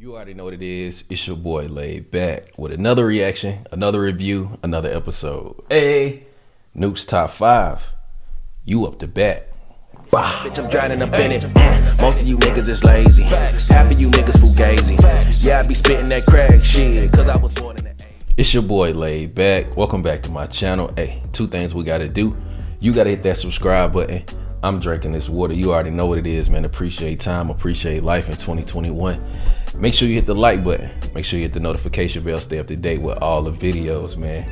You already know what it is. It's your boy Laid Back with another reaction, another review, another episode. Hey, Nuke's Top 5. You up to bat. Wow. Bitch, I'm drowning up in it. Most of you niggas is lazy. Half of you niggas fugazi. Yeah, I be spitting that crack shit because I was born in the 80s. It's your boy Laid Back. Welcome back to my channel. Hey, two things we got to do. You got to hit that subscribe button. I'm drinking this water. You already know what it is, man. Appreciate time. Appreciate life in 2021. Make sure you hit the like button. Make sure you hit the notification bell. Stay up to date with all the videos, man.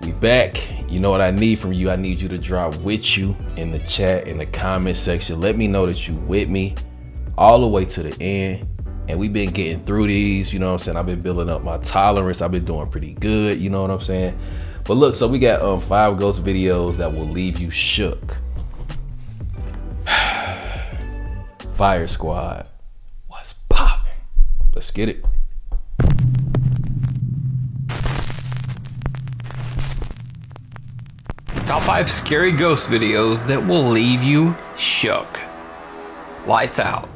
We back. You know what I need from you? I need you to drop with you in the chat, in the comment section. Let me know that you with me all the way to the end. And we've been getting through these, you know what I'm saying? I've been building up my tolerance. I've been doing pretty good, you know what I'm saying? But look, so we got 5 ghost videos that will leave you shook. Fire Squad, what's poppin'? Let's get it. Top 5 scary ghost videos that will leave you shook. Lights out.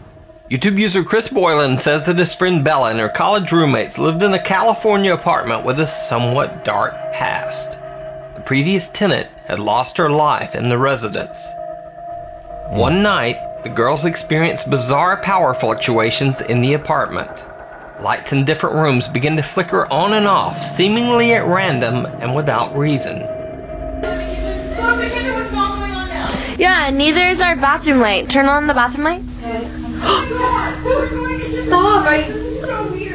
YouTube user Chris Boylan says that his friend Bella and her college roommates lived in a California apartment with a somewhat dark past. The previous tenant had lost her life in the residence. One night, the girls experienced bizarre power fluctuations in the apartment. Lights in different rooms began to flicker on and off, seemingly at random and without reason. Well, because there was all going on now. Yeah, neither is our bathroom light. Turn on the bathroom light. Okay. Stop!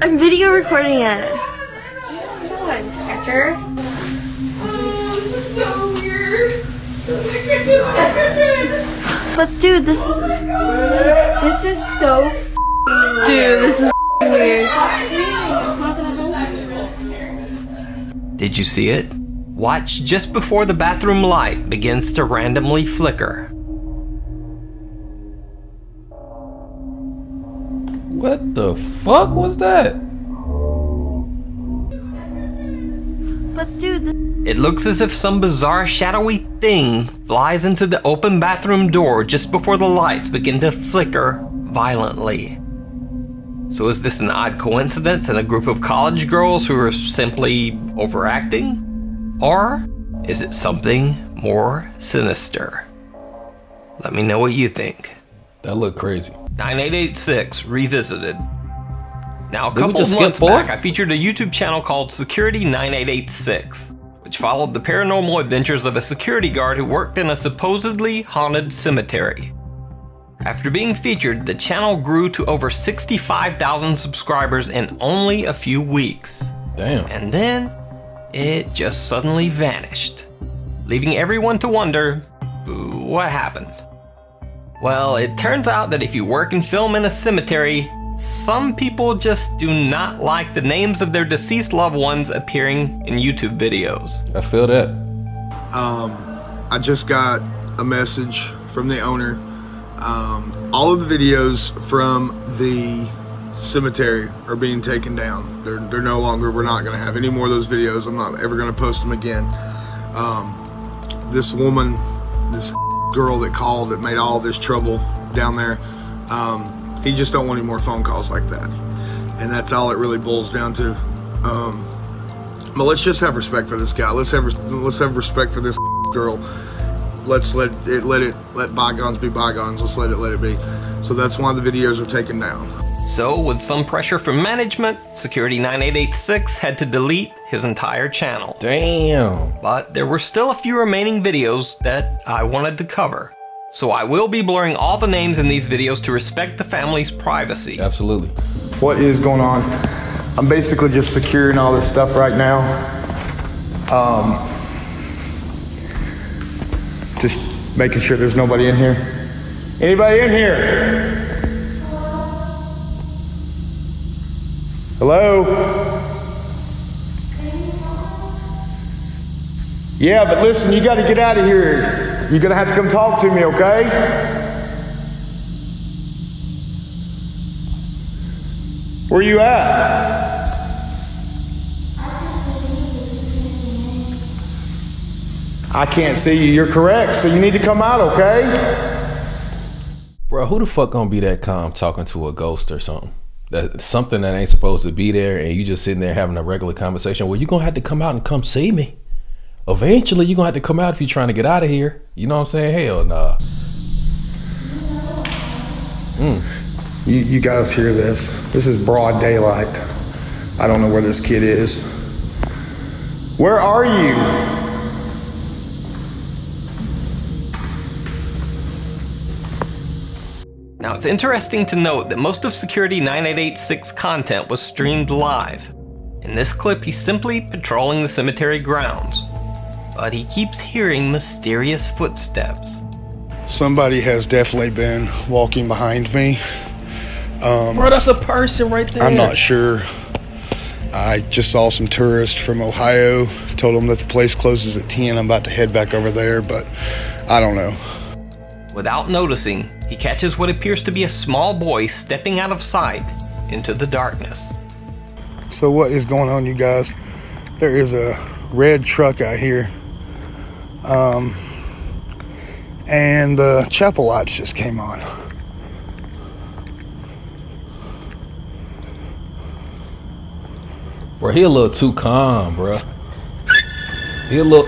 I'm video recording it. This is so weird. But dude, this is so f***ing weird. Dude, this is f***ing weird. Did you see it? Watch just before the bathroom light begins to randomly flicker. What the fuck was that? But dude, it looks as if some bizarre shadowy thing flies into the open bathroom door just before the lights begin to flicker violently. So is this an odd coincidence and a group of college girls who are simply overacting? Or is it something more sinister? Let me know what you think. That looked crazy. 9886 Revisited. Now a couple of months back, I featured a YouTube channel called Security 9886. Which followed the paranormal adventures of a security guard who worked in a supposedly haunted cemetery. After being featured, the channel grew to over 65,000 subscribers in only a few weeks. Damn. And then it just suddenly vanished, leaving everyone to wonder, what happened? Well, it turns out that if you work and film in a cemetery, some people just do not like the names of their deceased loved ones appearing in YouTube videos. I feel that. I just got a message from the owner. All of the videos from the cemetery are being taken down. They're no longer, we're not going to have any more of those videos. I'm not ever going to post them again. This woman, this girl that called that made all this trouble down there, he just don't want any more phone calls like that. And that's all it really boils down to. But let's just have respect for this guy. Let's have respect for this girl. Let's let bygones be bygones. Let's let it be. So that's why the videos are taken down. So with some pressure from management, Security 9886 had to delete his entire channel. Damn. But there were still a few remaining videos that I wanted to cover. So I will be blurring all the names in these videos to respect the family's privacy. Absolutely. What is going on? I'm basically just securing all this stuff right now. Just making sure there's nobody in here. Anybody in here? Hello? Yeah, but listen, you gotta get out of here. You're gonna have to come talk to me, okay? Where you at? I can't see you. You're correct, so you need to come out, okay? Bro, who the fuck gonna be that calm talking to a ghost or something? something that ain't supposed to be there, and you just sitting there having a regular conversation. Well, you're gonna have to come out and come see me. Eventually, you're gonna have to come out if you're trying to get out of here. You know what I'm saying? Hell nah. Mm. You guys hear this? This is broad daylight. I don't know where this kid is. Where are you? Now, it's interesting to note that most of Security 9886 content was streamed live. In this clip, he's simply patrolling the cemetery grounds, but he keeps hearing mysterious footsteps. Somebody has definitely been walking behind me. Bro, that's a person right there. I'm not sure. I just saw some tourists from Ohio, told them that the place closes at 10. I'm about to head back over there, but I don't know. Without noticing, he catches what appears to be a small boy stepping out of sight into the darkness. So what is going on, you guys? There is a red truck out here. And the chapel lights just came on. Bro, he a little too calm, bro. He a little...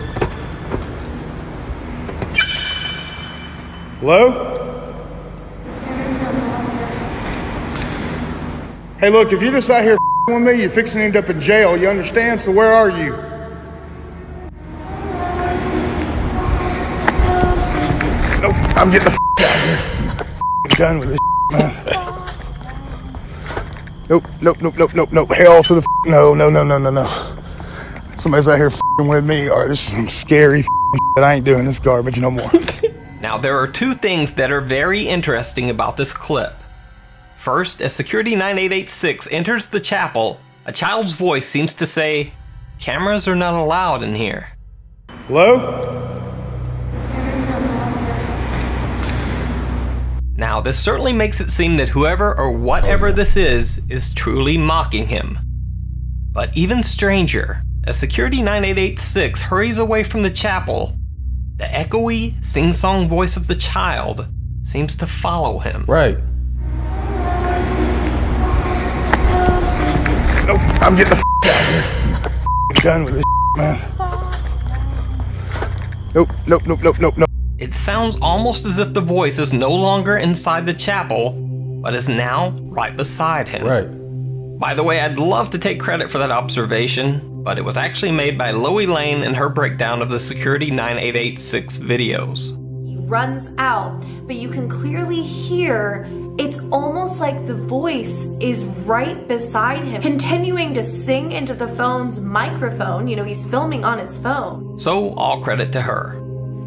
Hello? Hey, look, if you're just out here with me, you're fixing to end up in jail, you understand? So where are you? Nope, I'm getting the out of here. I'm done with this man. Nope, nope, nope, nope, nope, nope. Hell to the no, no, no, no, no, no. Somebody's out here f***ing with me. Or this is some scary f***ing shit. I ain't doing this garbage no more. Now, there are two things that are very interesting about this clip. First, as Security 9886 enters the chapel, a child's voice seems to say, "Cameras are not allowed in here." Hello? Now, this certainly makes it seem that whoever or whatever this is truly mocking him. But even stranger, as Security 9886 hurries away from the chapel, the echoey, sing-song voice of the child seems to follow him. Right. Nope, I'm getting the f*** out of here. I'm done with this shit, man. Nope, nope, nope, nope, nope, nope. It sounds almost as if the voice is no longer inside the chapel, but is now right beside him. Right. By the way, I'd love to take credit for that observation, but it was actually made by Lois Lane in her breakdown of the Security 9886 videos. He runs out, but you can clearly hear it's almost like the voice is right beside him, continuing to sing into the phone's microphone. You know, he's filming on his phone. So all credit to her.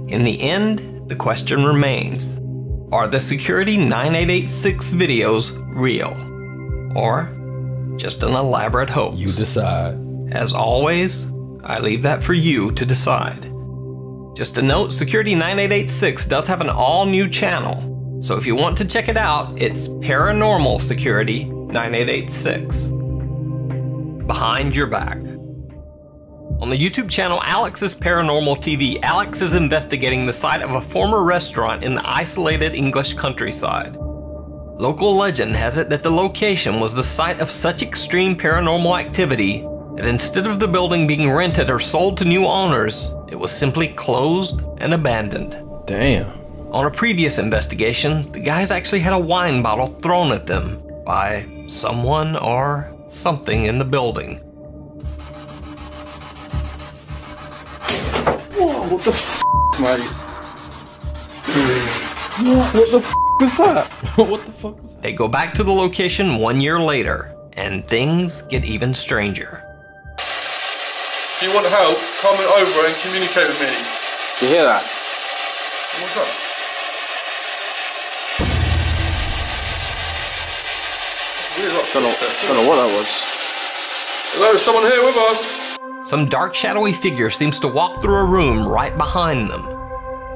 In the end, the question remains, are the Security 9886 videos real? Or just an elaborate hoax? You decide. As always, I leave that for you to decide. Just a note, Security 9886 does have an all-new channel, so if you want to check it out, it's Paranormal Security 9886. Behind your back. On the YouTube channel Alex's Paranormal TV, Alex is investigating the site of a former restaurant in the isolated English countryside. Local legend has it that the location was the site of such extreme paranormal activity that instead of the building being rented or sold to new owners, it was simply closed and abandoned. Damn. On a previous investigation, the guys actually had a wine bottle thrown at them by someone or something in the building. Whoa, what the f***, Marty? What the f*** was that? What the fuck was that? They go back to the location 1 year later, and things get even stranger. If you want help, come over and communicate with me. You hear that? What's that? Weird, like, don't know what that was. Hello, is someone here with us? Some dark, shadowy figure seems to walk through a room right behind them.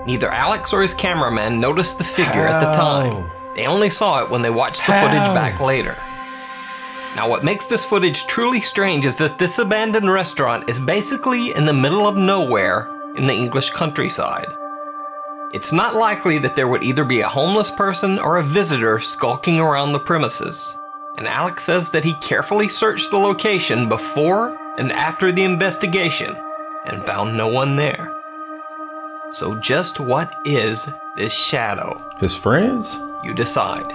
Neither Alex or his cameraman noticed the figure at the time. They only saw it when they watched the footage back later. Now, what makes this footage truly strange is that this abandoned restaurant is basically in the middle of nowhere in the English countryside. It's not likely that there would either be a homeless person or a visitor skulking around the premises. and Alex says that he carefully searched the location before and after the investigation and found no one there. So just what is this shadow? His friends? You decide.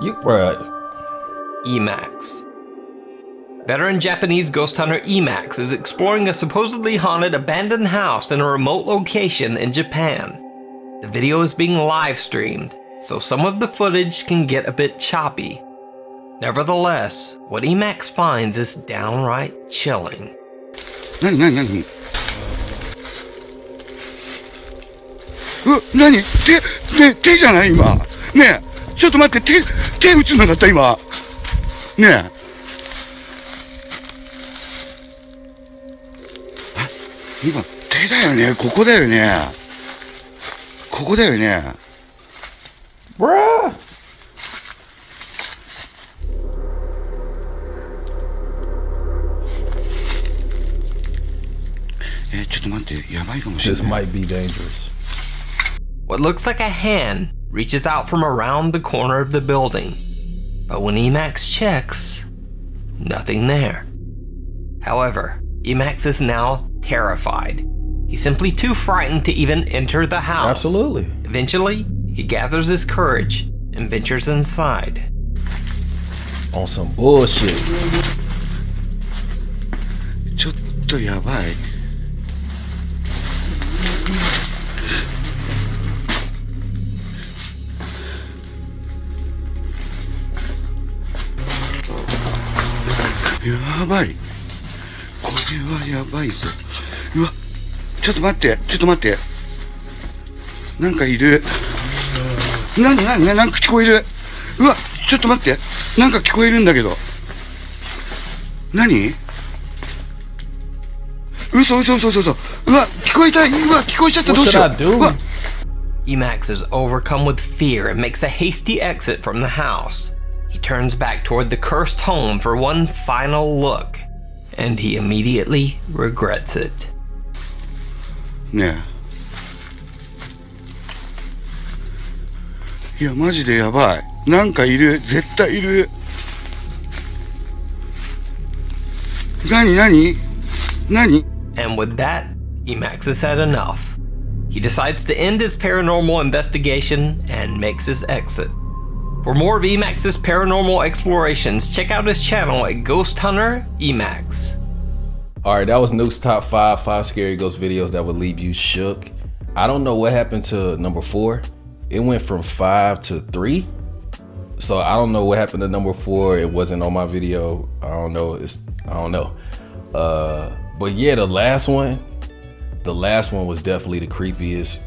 You right. Emax. Veteran Japanese ghost hunter Emax is exploring a supposedly haunted abandoned house in a remote location in Japan. The video is being live streamed, so some of the footage can get a bit choppy. Nevertheless, what Emax finds is downright chilling. Bruh! This might be dangerous. What looks like a hand reaches out from around the corner of the building, but when Emax checks, nothing there. However, Emax is now terrified. He's simply too frightened to even enter the house. Absolutely. Eventually, he gathers his courage and ventures inside. On some bullshit. Emax is overcome with fear and makes a hasty exit from the house. He turns back toward the cursed home for one final look, and he immediately regrets it. Yeah. And with that, Emax has had enough. He decides to end his paranormal investigation and makes his exit. For more of Emax's paranormal explorations, check out his channel at Ghost Hunter Emax. Alright, that was Nuke's Top 5, 5 Scary Ghost Videos That Would Leave You Shook. I don't know what happened to number 4. It went from 5 to 3. So I don't know what happened to number 4. It wasn't on my video. I don't know. I don't know. But yeah, the last one was definitely the creepiest.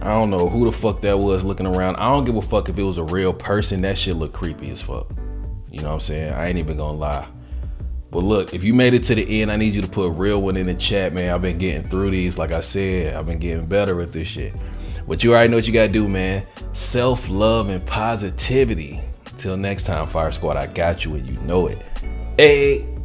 I don't know who the fuck that was looking around. I don't give a fuck if it was a real person. That shit looked creepy as fuck. You know what I'm saying? I ain't even gonna lie. But look, if you made it to the end, I need you to put a real one in the chat, man. I've been getting through these. Like I said, I've been getting better at this shit. But you already know what you gotta do, man. Self-love and positivity. Till next time, Fire Squad, I got you and you know it. Hey.